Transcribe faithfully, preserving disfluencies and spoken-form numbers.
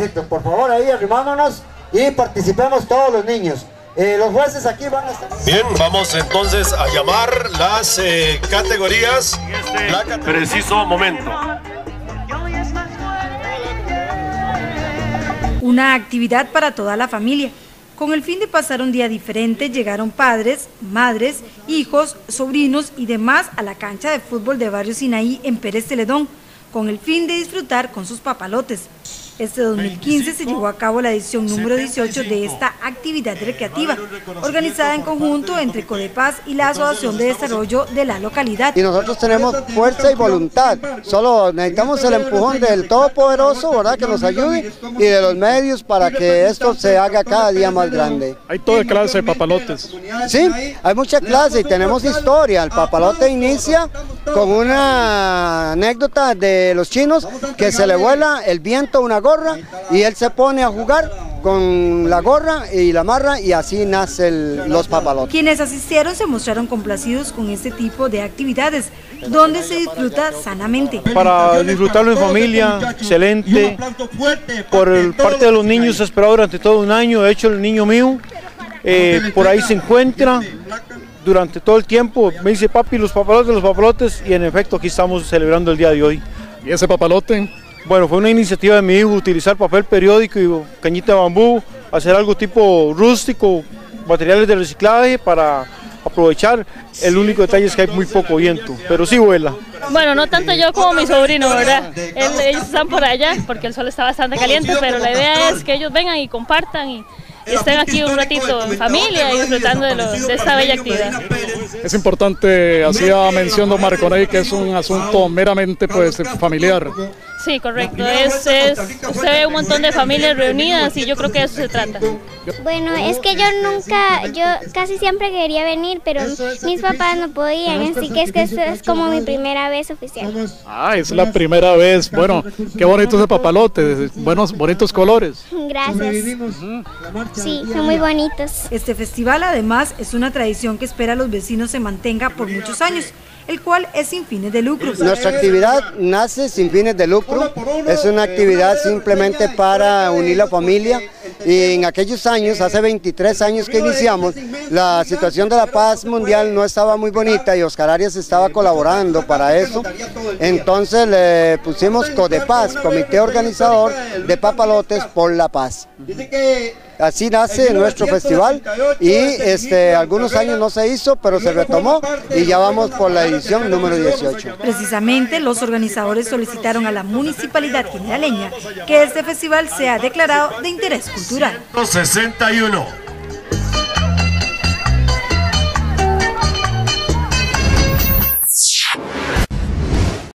Papaloncitos. Por favor, ahí arrimámonos y participemos todos los niños. Eh, los jueces aquí van a estar... Bien, vamos entonces a llamar las eh, categorías. En este la cate... preciso momento. Una actividad para toda la familia. Con el fin de pasar un día diferente, llegaron padres, madres, hijos, sobrinos y demás a la cancha de fútbol de Barrio Sinaí en Pérez Zeledón, con el fin de disfrutar con sus papalotes. Este dos mil quince se llevó a cabo la edición número dieciocho de esta actividad recreativa, organizada en conjunto entre Codepaz y la Asociación de Desarrollo de la localidad. Y nosotros tenemos fuerza y voluntad, solo necesitamos el empujón del Todopoderoso, ¿verdad?, que nos ayude, y de los medios para que esto se haga cada día más grande. Hay toda clase de papalotes. Sí, hay mucha clase y tenemos historia. El papalote inicia con una anécdota de los chinos que se le vuela el viento a una gorra y él se pone a jugar con la gorra y la amarra y así nacen los papalotes. Quienes asistieron se mostraron complacidos con este tipo de actividades donde se disfruta sanamente. Para disfrutarlo en familia, excelente. Por parte de los niños se esperó durante todo un año, de hecho el niño mío eh, por ahí se encuentra durante todo el tiempo, me dice papi los papalotes, los papalotes, y en efecto aquí estamos celebrando el día de hoy. ¿Y ese papalote? Bueno, fue una iniciativa de mi hijo, utilizar papel periódico y cañita de bambú, hacer algo tipo rústico, materiales de reciclaje para aprovechar. El único detalle es que hay muy poco viento, pero sí vuela. Bueno, no tanto yo como mi sobrino, ¿verdad? Él, ellos están por allá porque el sol está bastante caliente, pero la idea es que ellos vengan y compartan y estén aquí un ratito en familia y disfrutando de, los, de esta bella actividad. Es importante, hacía mención don Marconey, que es un asunto meramente pues familiar. Sí, correcto. Es, es, usted ve un montón de familias reunidas y yo creo que de eso se trata. Bueno, es que yo nunca, yo casi siempre quería venir, pero mis papás no podían, así que es que esto es como mi primera vez oficial. Ah, es la primera vez. Bueno, qué bonito ese papalote, buenos, bonitos colores. Gracias. Sí, son muy bonitos. Este festival además es una tradición que espera a los vecinos se mantenga por muchos años, el cual es sin fines de lucro. Nuestra actividad nace sin fines de lucro, es una actividad simplemente para unir la familia, y en aquellos años, hace veintitrés años que iniciamos, la situación de la paz mundial no estaba muy bonita y Oscar Arias estaba colaborando para eso, entonces le pusimos Codepaz, Comité Organizador de Papalotes por la Paz. Así nace nuestro festival y este, algunos años no se hizo, pero se retomó y ya vamos por la edición número dieciocho. Precisamente los organizadores solicitaron a la Municipalidad Quinaleña que este festival sea declarado de interés cultural. sesenta y uno